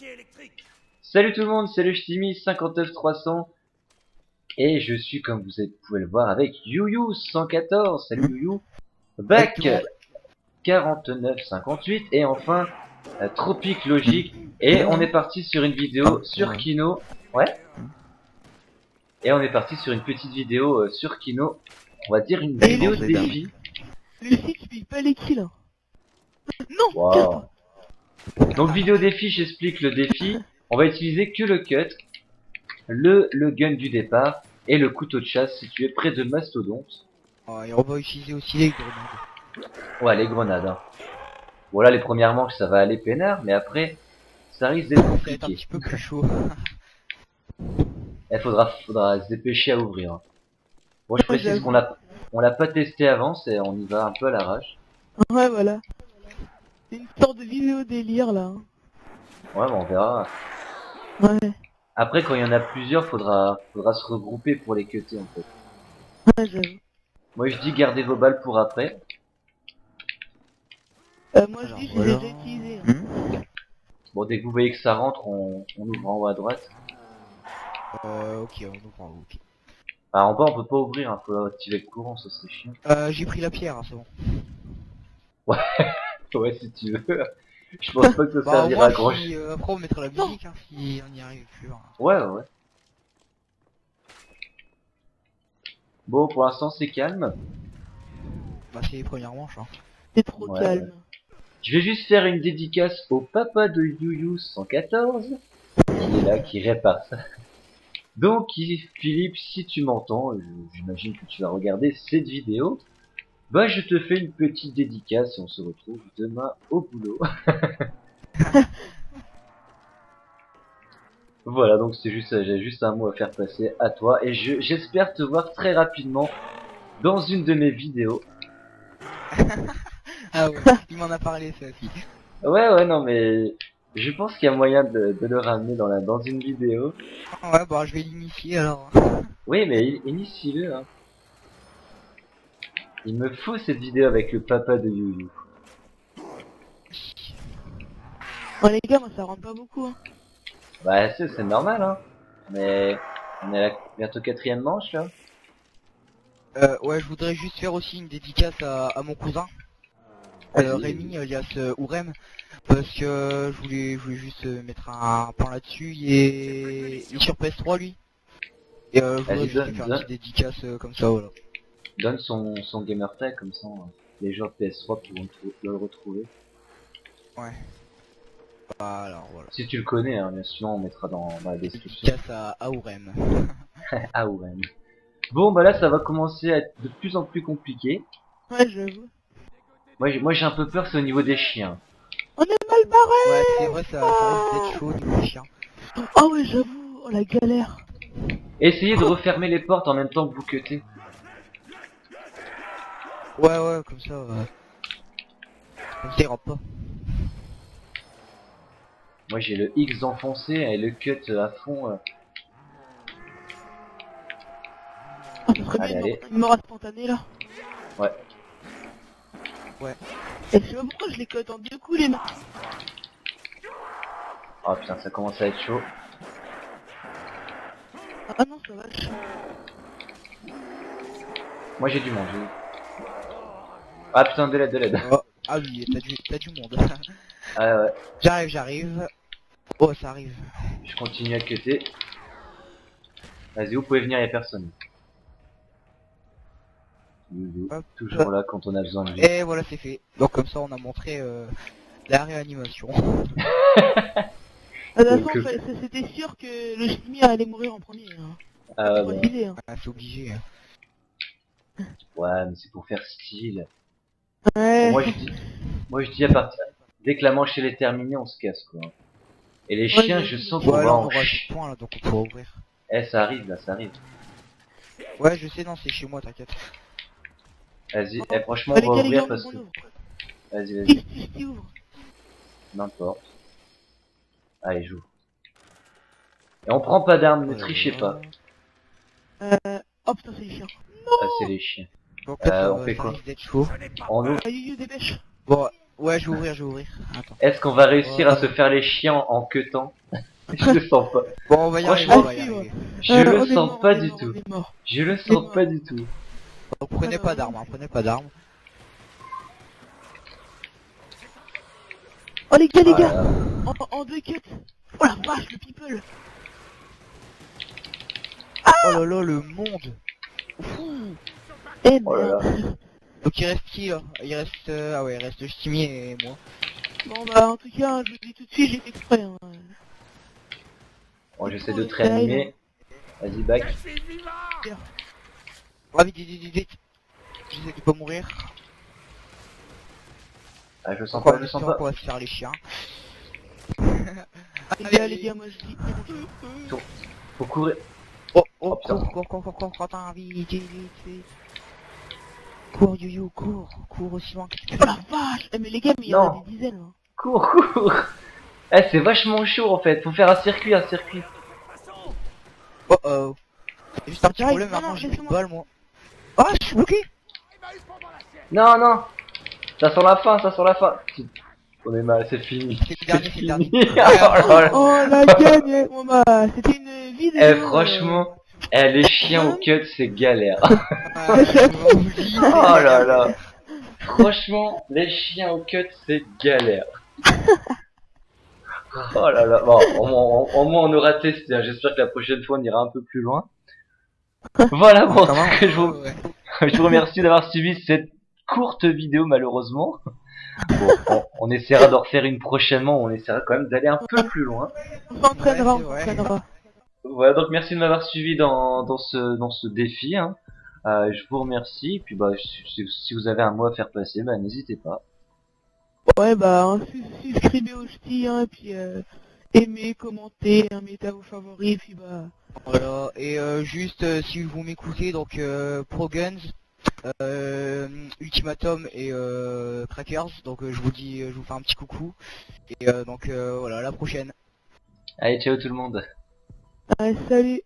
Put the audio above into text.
mortier électrique. Salut tout le monde, c'est le Chtimi 59300 et je suis, comme vous pouvez le voir, avec Youyou 114. Salut Youyou Back 4958 et enfin Tropique Logique. Et on est parti sur une vidéo sur Kino. Ouais. Et on est parti sur une petite vidéo sur Kino. On va dire une vidéo de défi. Le fixe, il peut aller kill. Non wow. Donc vidéo défi, j'explique le défi. On va utiliser que le cut, le gun du départ et le couteau de chasse situé près de Mastodonte. Oh, et on va utiliser aussi les grenades. Ouais, les grenades. Hein. Voilà, les premières manches, ça va aller peinard, mais après, ça risque d'être compliqué. Ça va être un petit peu plus chaud. Il faudra se dépêcher à ouvrir. Hein. Bon, je précise qu'on l'a pas testé avant, c'est on y va un peu à l'arrache. Ouais, voilà. C'est une sorte de vidéo délire là. Hein. Ouais, bah on verra. Ouais. Après, quand il y en a plusieurs, faudra se regrouper pour les cutter en fait. Ouais, j'avoue. Moi je dis gardez vos balles pour après. Moi je dis je les ai déjà utilisées. Hein. Bon, dès que vous voyez que ça rentre, on ouvre en haut à droite. Ok, on ouvre en haut. Okay. Ah, en bas on peut pas ouvrir, hein. Faut activer le courant, ça c'est chiant. J'ai pris la pierre, hein, c'est bon. Ouais, ouais, si tu veux. Je pense pas que ça servira à grand chose. Après on mettra la musique, hein, si on y arrive plus. Hein. Ouais, ouais. Bon, pour l'instant c'est calme. Bah c'est les premières manches, hein. C'est trop ouais, calme. Ouais. Je vais juste faire une dédicace au papa de Youyou 114, qui est là, qui répare ça. Donc, Philippe, si tu m'entends, j'imagine que tu vas regarder cette vidéo, bah je te fais une petite dédicace et on se retrouve demain au boulot. Voilà, donc c'est juste, j'ai juste un mot à faire passer à toi et j'espère te voir très rapidement dans une de mes vidéos. Ah ouais, il m'en a parlé, ça aussi. Ouais, ouais, non mais... Je pense qu'il y a moyen de le ramener dans une vidéo. Ouais, bon, je vais l'initier alors. Oui, mais initie-le. Hein. Il me faut cette vidéo avec le papa de Youyou. Oh les gars, moi ça rentre pas beaucoup. Hein. Bah, c'est normal, hein. Mais on est à bientôt 4ème manche là. Ouais, je voudrais juste faire aussi une dédicace à mon cousin. Rémi alias Aourem, parce que je voulais juste mettre un point là-dessus, et il est sur PS3 lui. Et je voulais faire une petite dédicace comme ça, voilà. Donne son gamer tag comme ça, les joueurs de PS3 pourront le retrouver. Ouais. Alors voilà. Si tu le connais, hein, bien sûr, on mettra dans la description. Dédicace à Aourem. Aourem. Bon, bah là, ça va commencer à être de plus en plus compliqué. Ouais, j'avoue. Moi j'ai un peu peur, c'est au niveau des chiens. On est mal barré. Ouais, c'est vrai, ça risque d'être chaud au niveau des chiens. Oh ouais, j'avoue, oh la galère. Essayez de refermer les portes en même temps que vous cutez. Ouais, ouais, comme ça, ouais. Comme ça, il rentre pas. Moi j'ai le X enfoncé et le cut à fond. Oh, ça serait bien une mort spontanée là. Ouais. Ouais. Et je sais pas pourquoi je les cote en deux coups les mains. Oh putain, ça commence à être chaud. Ah non, ça va être chaud. Moi j'ai du monde. Ah putain, de l'aide. Oh. Ah oui, t'as du monde. Ah ouais. J'arrive. Oh, ça arrive. Je continue à cutter. Vas-y, vous pouvez venir, y'a personne. Hop, toujours là quand on a besoin de lui. Et voilà, c'est fait. Donc comme ça on a montré la réanimation. De toute façon, c'était sûr que le Jimmy allait mourir en premier. Hein. Ah ouais. Bon. Hein. Ah, c'est obligé. Hein. Ouais, mais c'est pour faire style. Ouais. Bon, moi je dis à partir. Dès que la manche elle est terminée, on se casse quoi. Et les chiens, ouais, je sens qu'on va en point là, donc on pourra ouvrir. Eh, ça arrive là, ça arrive. Ouais, je sais, non, c'est chez moi, t'inquiète. Vas-y, eh, franchement, on va ouvrir parce que... Vas-y. N'importe. Allez, joue. Et on prend pas d'armes, ne trichez pas. Oh putain, c'est les chiens. Non, ah, c'est les chiens. Bon, on fait quoi? On ouvre. Bon, Ouais, je vais ouvrir, Attends. Est-ce qu'on va réussir à se faire les chiens en queutant? Je le sens pas. Bon, on va y arriver. Je le sens pas du tout. Donc prenez pas d'armes, Oh les gars, en deux quêtes. Oh la vache, le people. Ah oh là là, le monde. Ouh. Et oh là là. Donc il reste qui là? Il reste... ah ouais, il reste Chtimi et moi. Bon bah en tout cas, je vous dis tout de suite, j'ai fait exprès. Hein. Bon, j'essaie de te réanimer. Vas-y, back. Ah, vite. J'essaie de pas mourir. Ah, je sens pas, On va se faire les chiens. Allez, les gars, moi je dis... Faut courir. Oh putain. Cours, vite. Cours, Youyou, cours aussi loin que tu peux. Oh la vache! Mais les gars, mais il y en a des dizaines. Cours. Eh, c'est vachement chaud en fait, faut faire un circuit, Oh oh. C'est juste un petit problème, maintenant j'ai plus de balles moi. Oh, je suis bloqué. Non. Ça sent la fin, On est mal, c'est fini. C'est le dernier. Oh la gagne, bon bah, c'était une vidéo. Eh, franchement, les chiens au cut, c'est galère. Oh là là. Franchement, les chiens au cut, c'est galère. Oh là là, bon, au moins on aura testé, hein. J'espère que la prochaine fois on ira un peu plus loin. Voilà, bon, je vous remercie d'avoir suivi cette courte vidéo malheureusement. Bon, on essaiera d'en refaire une prochainement, on essaiera quand même d'aller un peu plus loin. Voilà, donc merci de m'avoir suivi dans ce défi, hein. Je vous remercie, et puis bah, si vous avez un mot à faire passer, bah, n'hésitez pas. Ouais bah hein, subscribez au ch'ti, hein, et puis aimez, commentez, hein, mettez à vos favoris, puis bah voilà. Et juste si vous m'écoutez, donc Pro Guns, Ultimatum et Crackers, donc je vous dis, je vous fais un petit coucou, et donc voilà, à la prochaine. Allez, ciao tout le monde. Allez, salut.